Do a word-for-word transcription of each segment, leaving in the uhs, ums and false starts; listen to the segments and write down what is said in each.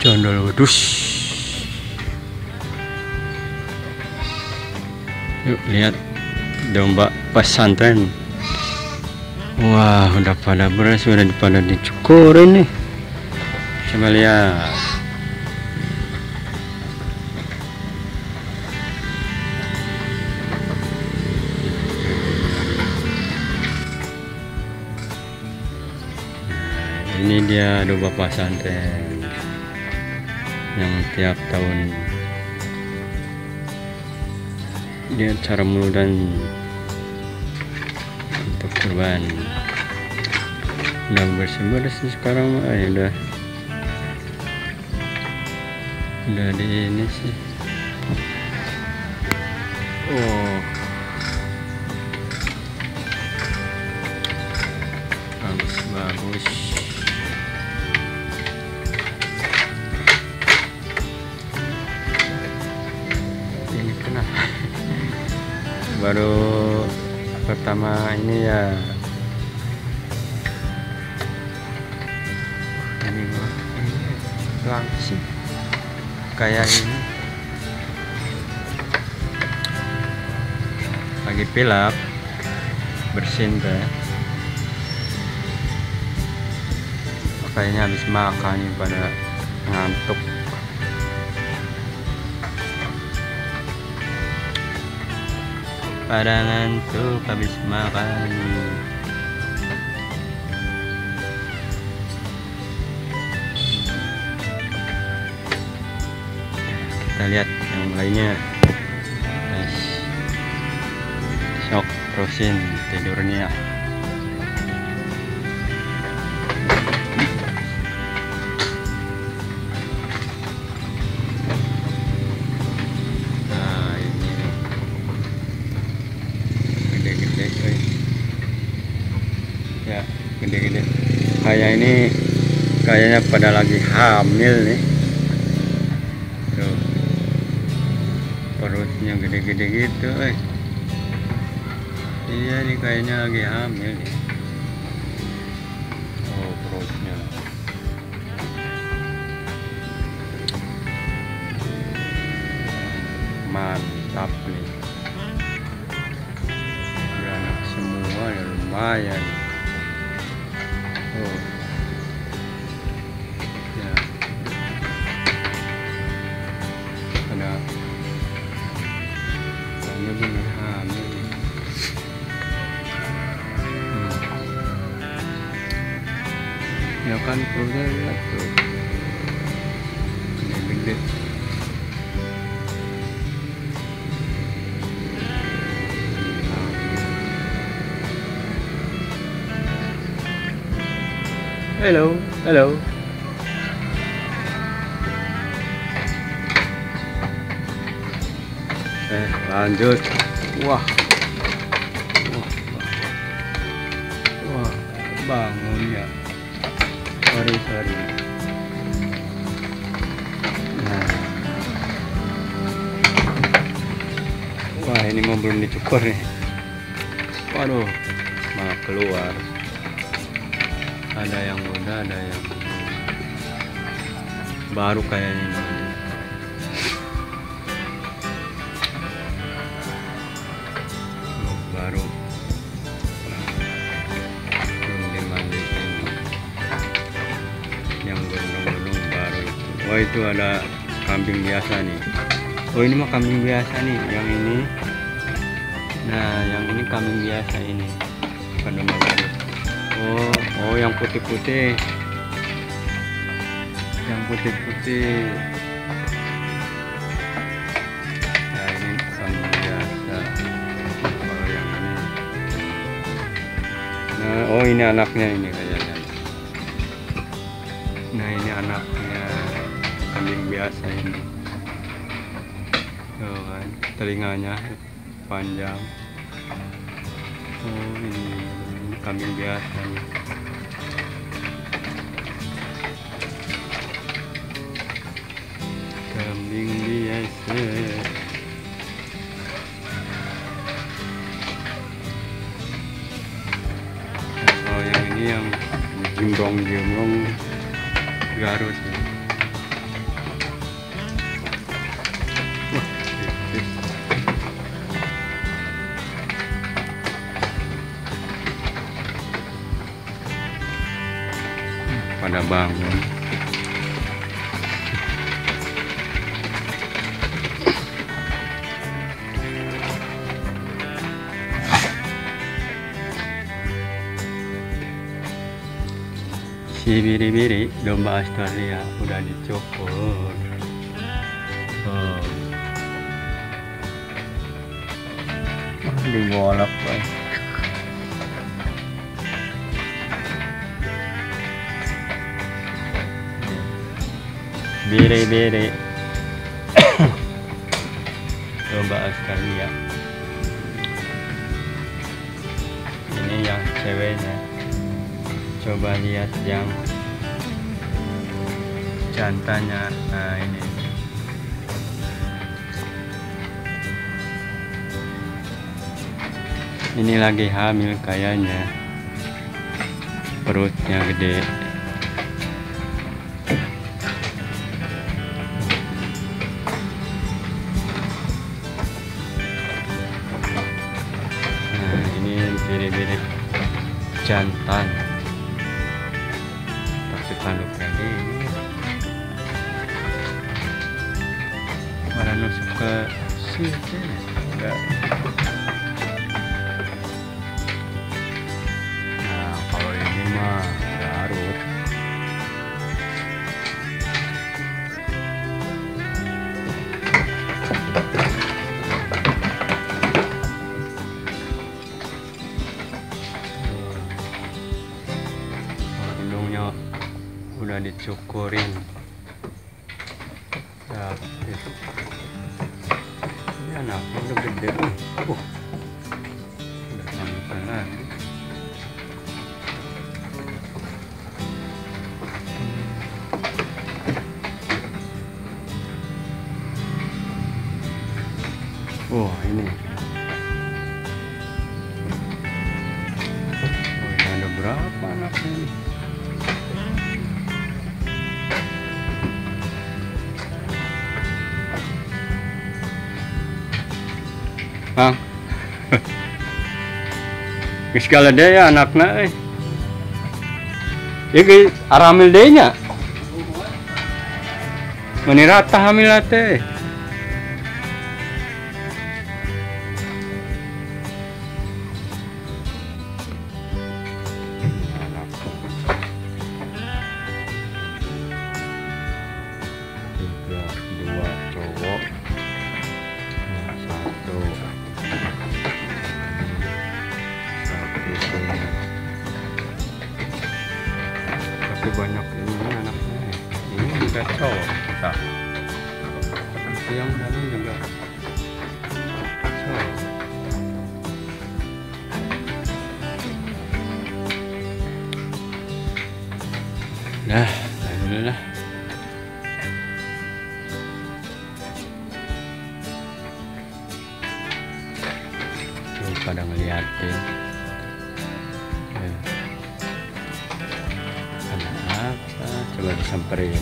Jandol wedhus. Yuk lihat domba pesantren. Wah, udah pada beres, sudah pada dicukurin nih. Coba lihat. Nah, ini dia domba pesantren yang tiap tahun dia cara meludan untuk kurban. Udah bersih-bersih sekarang, ayo udah udah di ini sih. Oh, bagus-bagus. Baru pertama ini ya, ini langsung kayak ini lagi pilap bersin deh, kayaknya habis makan nih, pada ngantuk. Pada ngantuk habis makan. Kita lihat yang lainnya. Sok terusin tidurnya. Ya, gede-gede. Kayak ini kayaknya pada lagi hamil nih. Tuh. Perutnya gede-gede gitu, eh. Iya, nih kayaknya lagi hamil nih. Oh, perutnya. Mantap nih. Beranak semua ya, lumayan. Oh. Ya. Ada. Ini benar hamil. Hmm. Ya kan perutnya lihat tuh. Gede-gede. Hello, hello. Eh, lanjut. Wah. Wah. Wah, bangun ya. Sorry, sorry. Nah. Wah, ini mau belum dicukur nih. Waduh, mau keluar. Ada yang muda, ada yang baru kayaknya. Oh, baru belum dimandikan, yang gondong-gondong baru itu. Wah, itu ada kambing biasa nih. Oh, ini mah kambing biasa nih, yang ini. Nah, yang ini kambing biasa ini. Bukan domba baru. Oh, oh yang putih-putih. Yang putih-putih. Nah, ini kambing biasa. Kalau yang ini. Nah, oh ini anaknya ini kayaknya. Nah, ini anaknya. kambing biasa ini. Oh, kan. Telinganya panjang. Oh, ini kambing biasa ini. Kambing biasa. Oh, yang ini yang jimbrong-jimbrong Garut ya. Pada bangun. Si biri-biri domba Australia udah dicukur. Oh. Digolok, Pak. Biri-biri domba Australia ini yang ceweknya. Coba lihat yang jantannya. Nah ini ini lagi hamil kayaknya, perutnya gede. Biri-biri jantan pasti tanduk lagi. Orang nusuk ke sini enggak. Nah kalau ini mah Garut. Udah dicukurin habis. Ini anaknya udah gede. Uh, udah sampai lagi. Oh ini oh, ini ada berapa anaknya ini? Hah? Miskala deh ya anaknya. Ini aramil dehnya. Menirata hamil teh. Tiga, dua cowok. Satu. Banyak ini anaknya. Ini juga cowok. Nah, yang dalam juga cowok. Nah, alhamdulillah. Tuh pada ngeliatin. Ya. Coba disamperin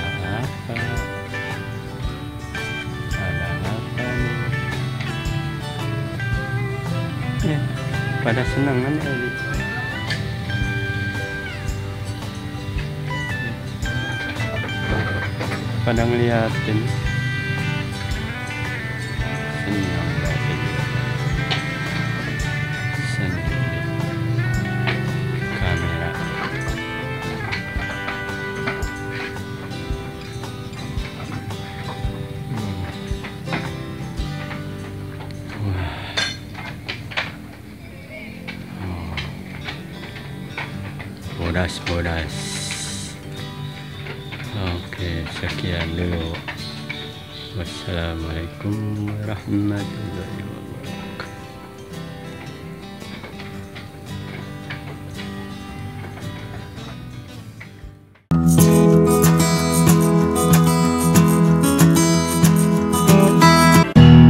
ada apa ada apa nih ya, pada senang kan ya. Pada ngeliatin senang ngeliatin senang bodas bodas Oke, sekian dulu. Wassalamualaikum warahmatullahi wabarakatuh.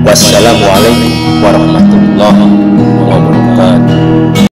Wassalamualaikum warahmatullahi wabarakatuh.